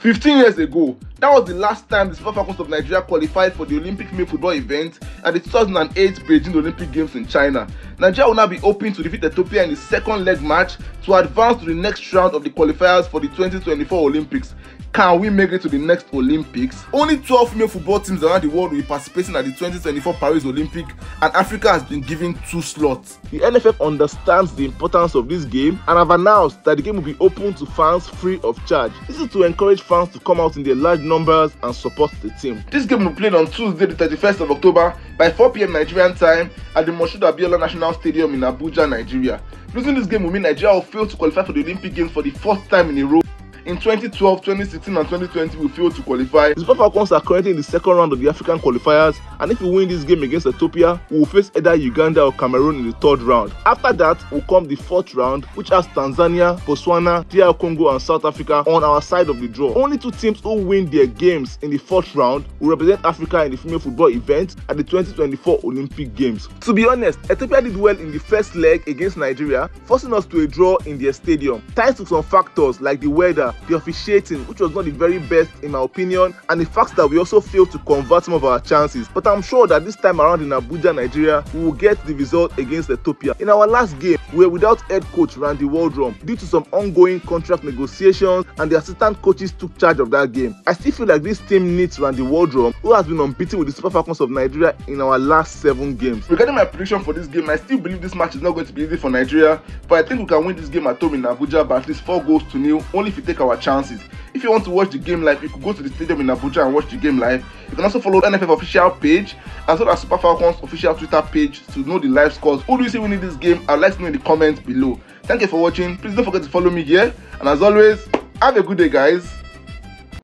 15 years ago, that was the last time the Super Falcons of Nigeria qualified for the Olympic male football event at the 2008 Beijing Olympic Games in China. Nigeria will now be hoping to defeat Ethiopia in the second leg match to advance to the next round of the qualifiers for the 2024 Olympics. Can we make it to the next Olympics? Only 12 female football teams around the world will be participating at the 2024 Paris Olympic, and Africa has been given 2 slots. The NFF understands the importance of this game and have announced that the game will be open to fans free of charge. This is to encourage fans to come out in their large numbers and support the team. This game will be played on Tuesday the 31st of October by 4 p.m. Nigerian time at the Moshood Abiola National Stadium in Abuja, Nigeria. Losing this game will mean Nigeria will fail to qualify for the Olympic Games for the 4th time in a row. In 2012, 2016 and 2020 we failed to qualify. The Super Falcons are currently in the second round of the African qualifiers, and if we win this game against Ethiopia, we will face either Uganda or Cameroon in the 3rd round. After that will come the 4th round, which has Tanzania, Botswana, DR Congo and South Africa on our side of the draw. Only 2 teams who win their games in the 4th round will represent Africa in the female football event at the 2024 Olympic Games. To be honest, Ethiopia did well in the first leg against Nigeria, forcing us to a draw in their stadium, thanks to some factors like the weather, the officiating, which was not the very best in my opinion, and the fact that we also failed to convert some of our chances. But I'm sure that this time around in Abuja, Nigeria, we will get the result against Ethiopia. In our last game, we were without head coach Randy Waldrum due to some ongoing contract negotiations, and the assistant coaches took charge of that game. I still feel like this team needs Randy Waldrum, who has been unbeaten with the Super Falcons of Nigeria in our last 7 games. Regarding my prediction for this game, I still believe this match is not going to be easy for Nigeria, but I think we can win this game at home in Abuja by at least 4 goals to nil, only if you take our chances. If you want to watch the game live, you could go to the stadium in Abuja and watch the game live. You can also follow NFF official page as well as Super Falcons official Twitter page to know the live scores. Who do you say winning this game? I'd like to know in the comments below. Thank you for watching. Please don't forget to follow me here, and as always, have a good day guys.